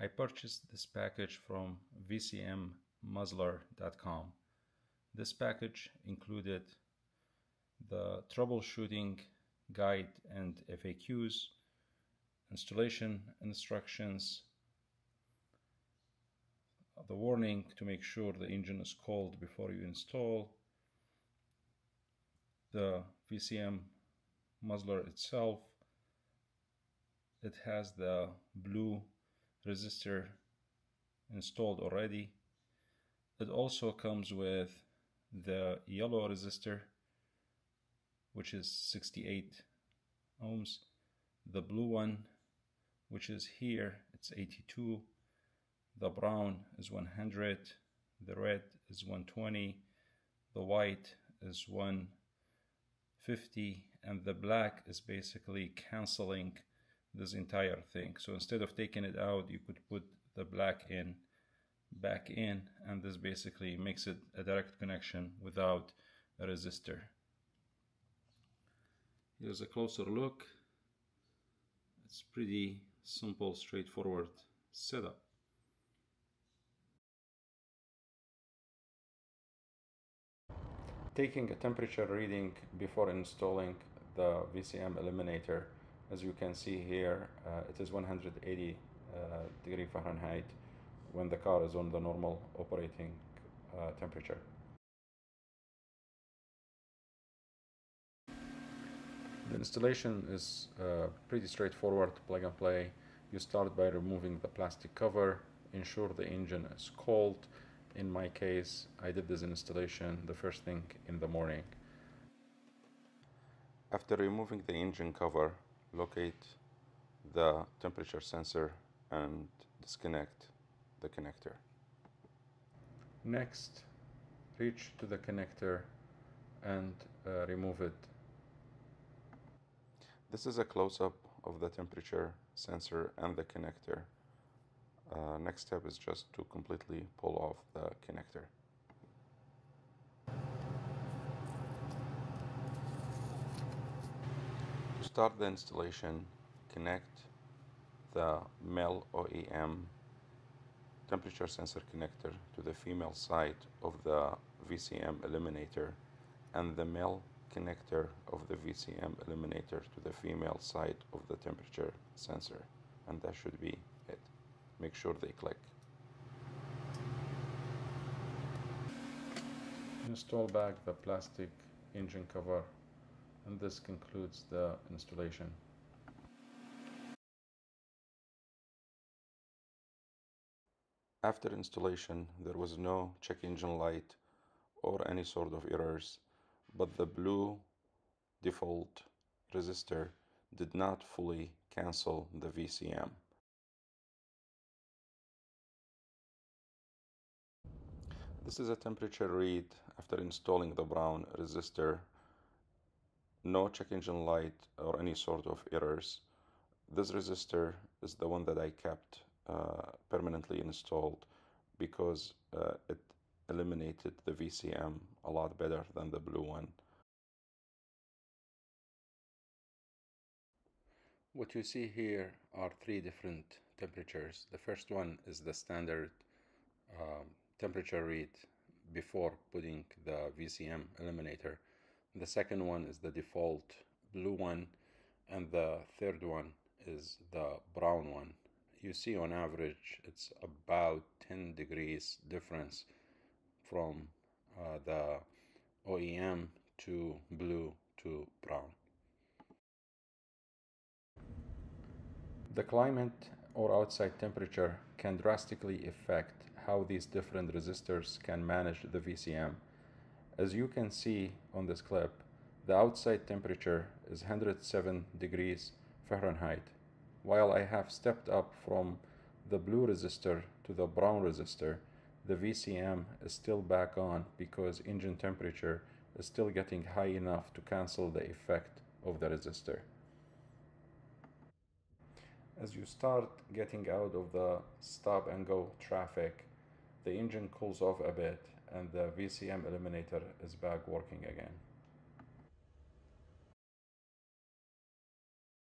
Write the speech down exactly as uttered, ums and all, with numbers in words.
I purchased this package from V C M muzzler dot com. This package included the troubleshooting guide and F A Qs, installation instructions, the warning to make sure the engine is cold before you install, the V C M muzzler itself. It has the blue resistor installed already. It also comes with the yellow resistor, which is sixty-eight ohms, the blue one, which is here, it's eighty-two, the brown is one hundred, the red is one twenty, the white is one fifty, and the black is basically canceling this entire thing. So instead of taking it out, you could put the black in back in, and this basically makes it a direct connection without a resistor. Here's a closer look. It's pretty simple, straightforward setup. Taking a temperature reading before installing the V C M Eliminator, as you can see here, uh, it is one hundred eighty uh, degree Fahrenheit when the car is on the normal operating uh, temperature. The installation is uh, pretty straightforward, plug and play. You start by removing the plastic cover, ensure the engine is cold. In my case, I did this installation the first thing in the morning. After removing the engine cover, locate the temperature sensor and disconnect the connector. Next, reach to the connector and uh, remove it. This is a close-up of the temperature sensor and the connector. Uh, next step is just to completely pull off the connector. To start the installation, connect the male O E M temperature sensor connector to the female side of the V C M Eliminator and the male connector of the V C M Eliminator to the female side of the temperature sensor, and that should be it. Make sure they click. Install back the plastic engine cover, and this concludes the installation. After installation, there was no check engine light or any sort of errors, but the blue default resistor did not fully cancel the V C M. This is a temperature read after installing the brown resistor. No check engine light or any sort of errors. This resistor is the one that I kept uh, permanently installed because uh, it eliminated the V C M a lot better than the blue one. What you see here are three different temperatures. The first one is the standard uh, temperature read before putting the V C M Eliminator. The second one is the default blue one, and the third one is the brown one. You see on average it's about ten degrees difference from uh, the O E M to blue to brown. The climate or outside temperature can drastically affect how these different resistors can manage the V C M. As you can see on this clip, the outside temperature is one hundred seven degrees Fahrenheit, while I have stepped up from the blue resistor to the brown resistor. The V C M is still back on because engine temperature is still getting high enough to cancel the effect of the resistor. As you start getting out of the stop and go traffic, the engine cools off a bit and the V C M Eliminator is back working again.